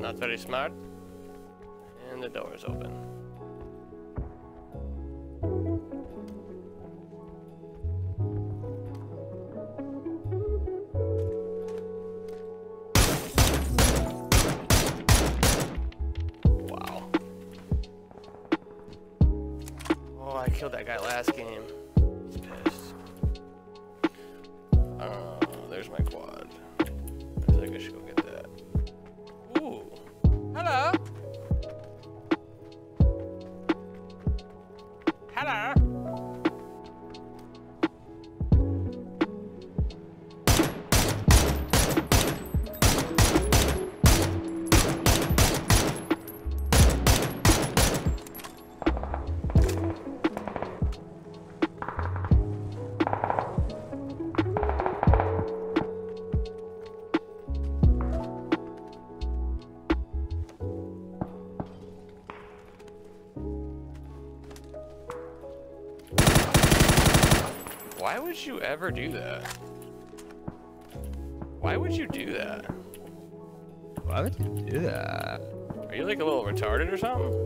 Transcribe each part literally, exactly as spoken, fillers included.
not very smart. And the door is open. Wow. Oh, I killed that guy last game. He's pissed. Uh, there's my quad. I think I should go get that. Ooh. Hello. Hello. Why would you ever do that? Why would you do that? Why would you do that? Are you like a little retarded or something?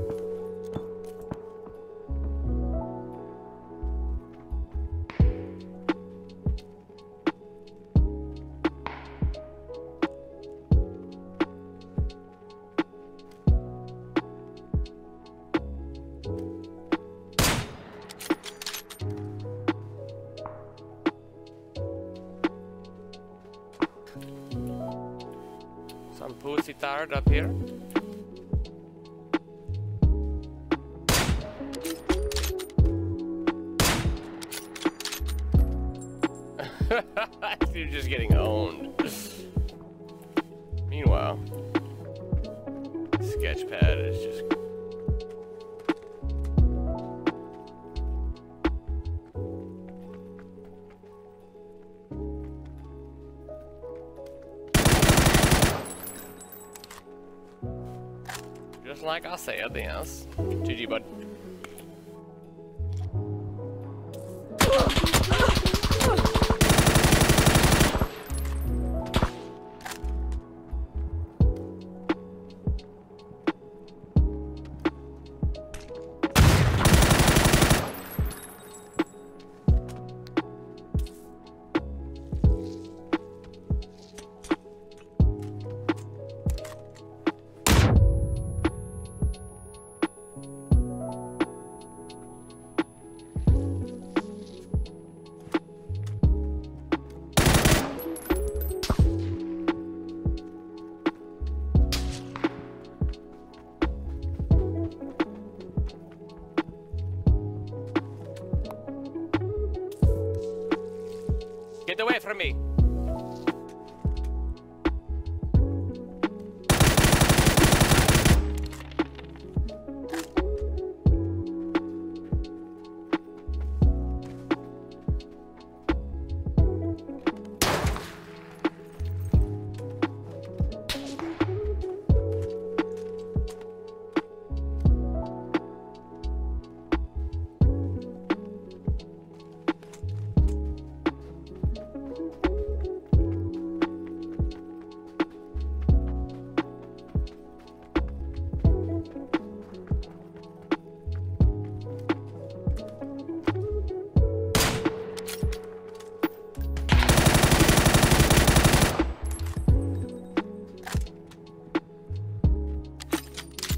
Some pussy tired up here. You're just getting owned. Meanwhile, Sketchpad is just. Like I say, at the house. G G, bud. Get away from me!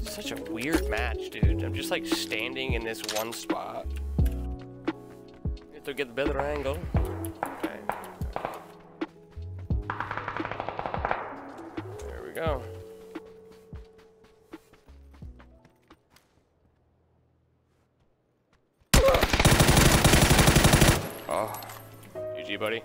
Such a weird match, dude. I'm just like standing in this one spot. You have to get the better angle. Okay. There we go. Oh, G G, buddy.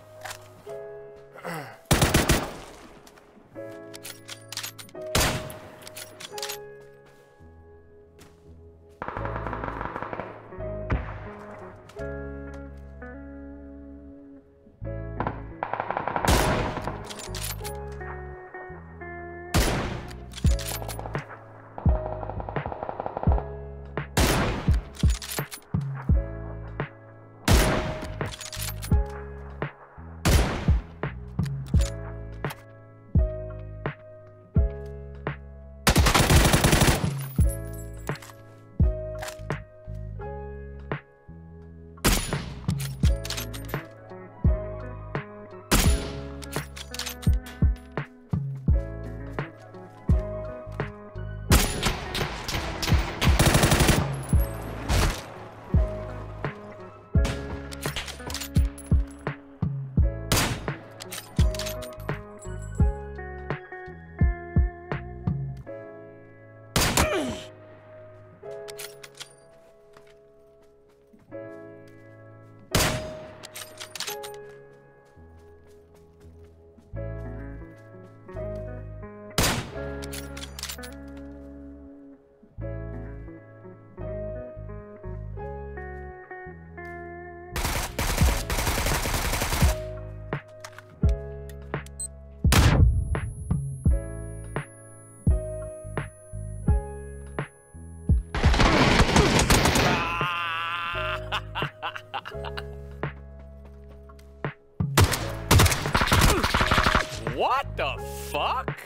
What the fuck?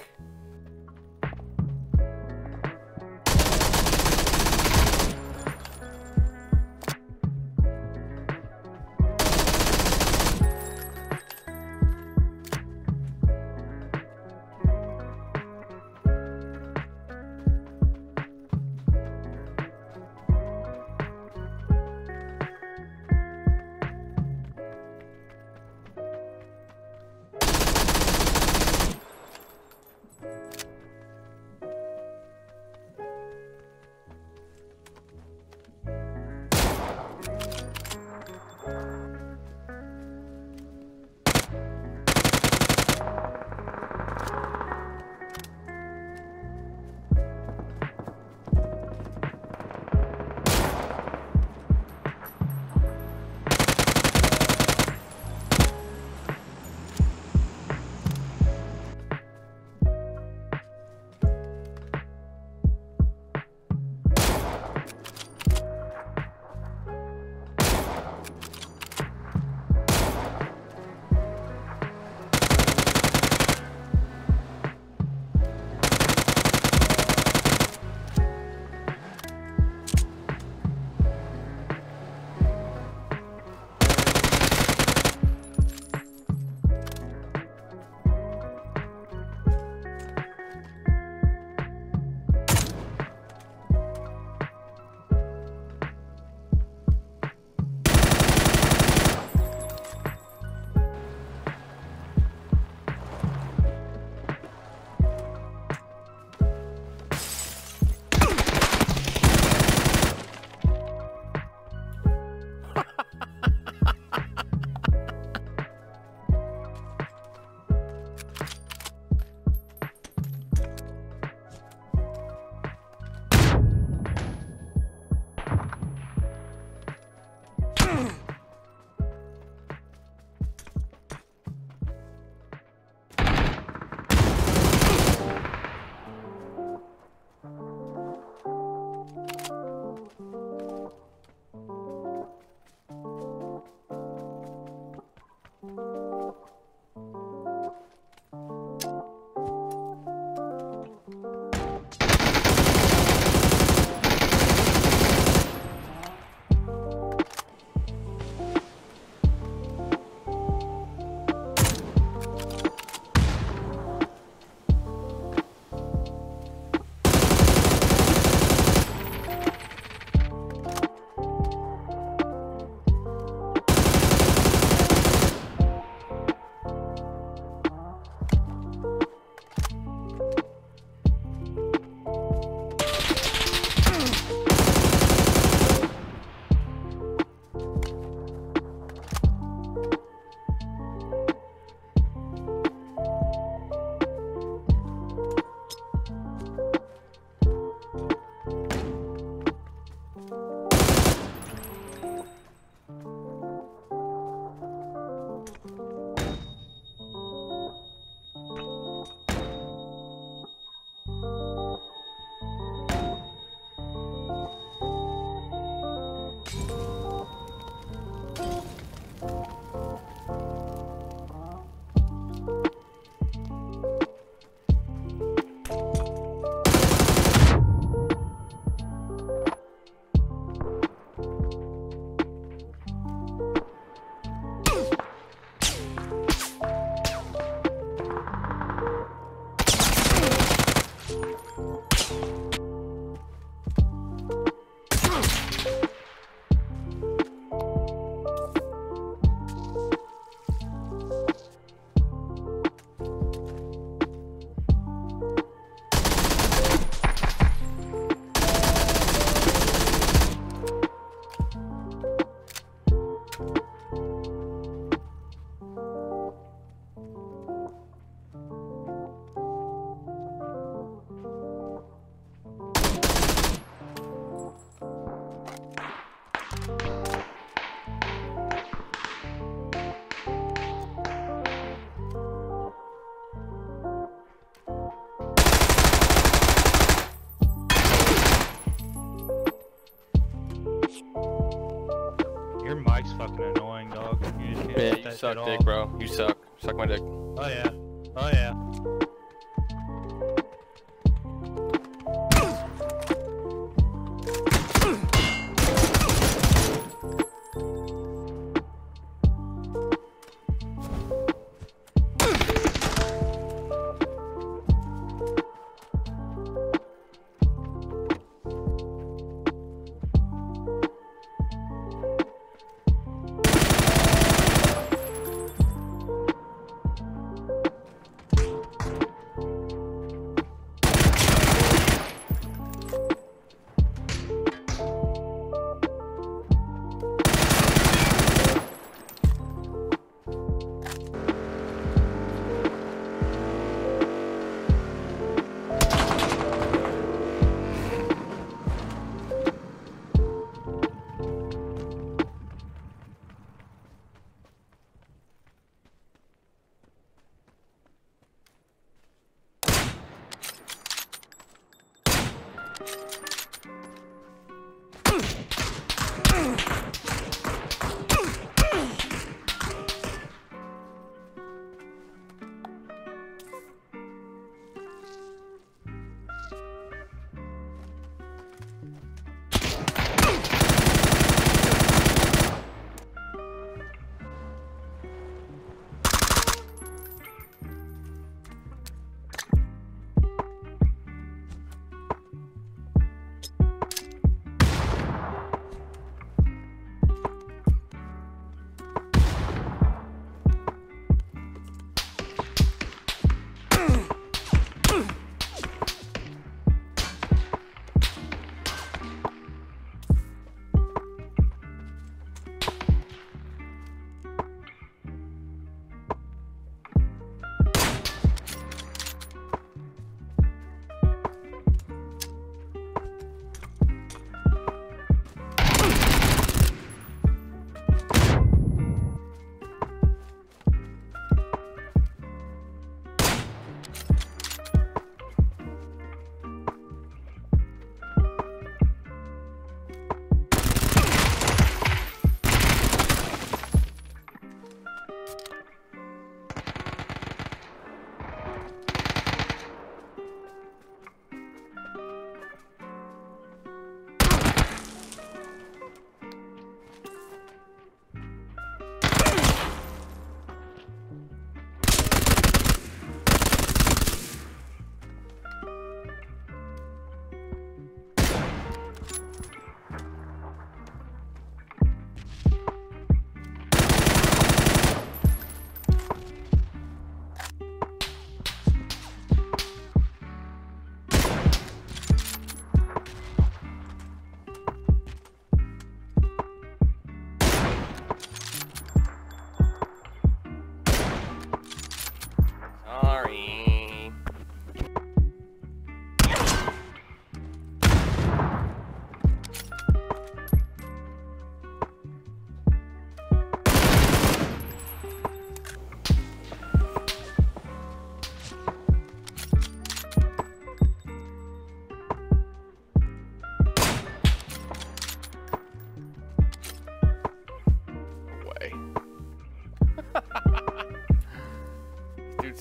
Fucking annoying, dog. You just can't yeah, you suck dick, bro. You suck. Suck my dick. Oh yeah. Oh yeah.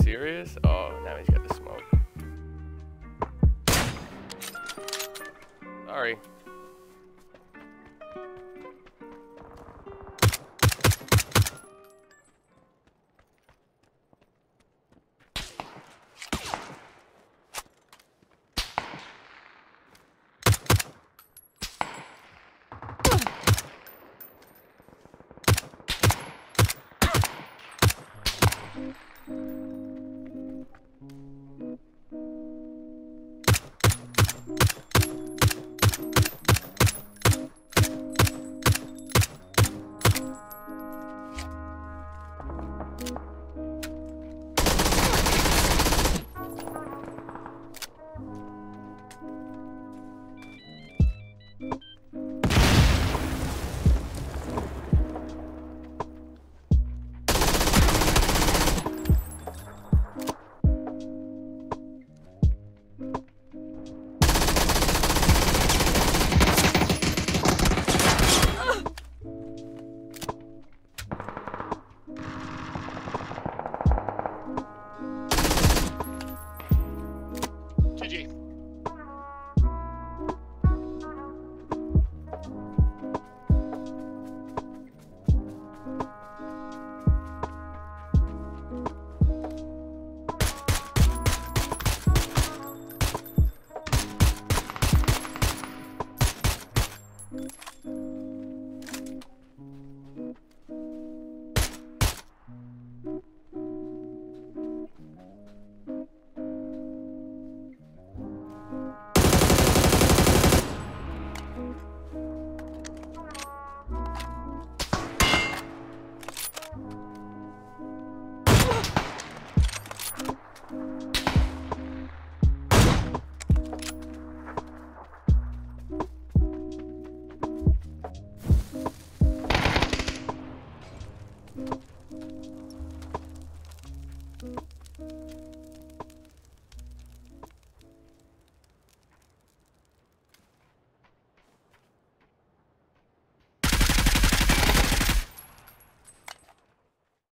Serious? Oh, now he's got the smoke. Sorry. Thank you.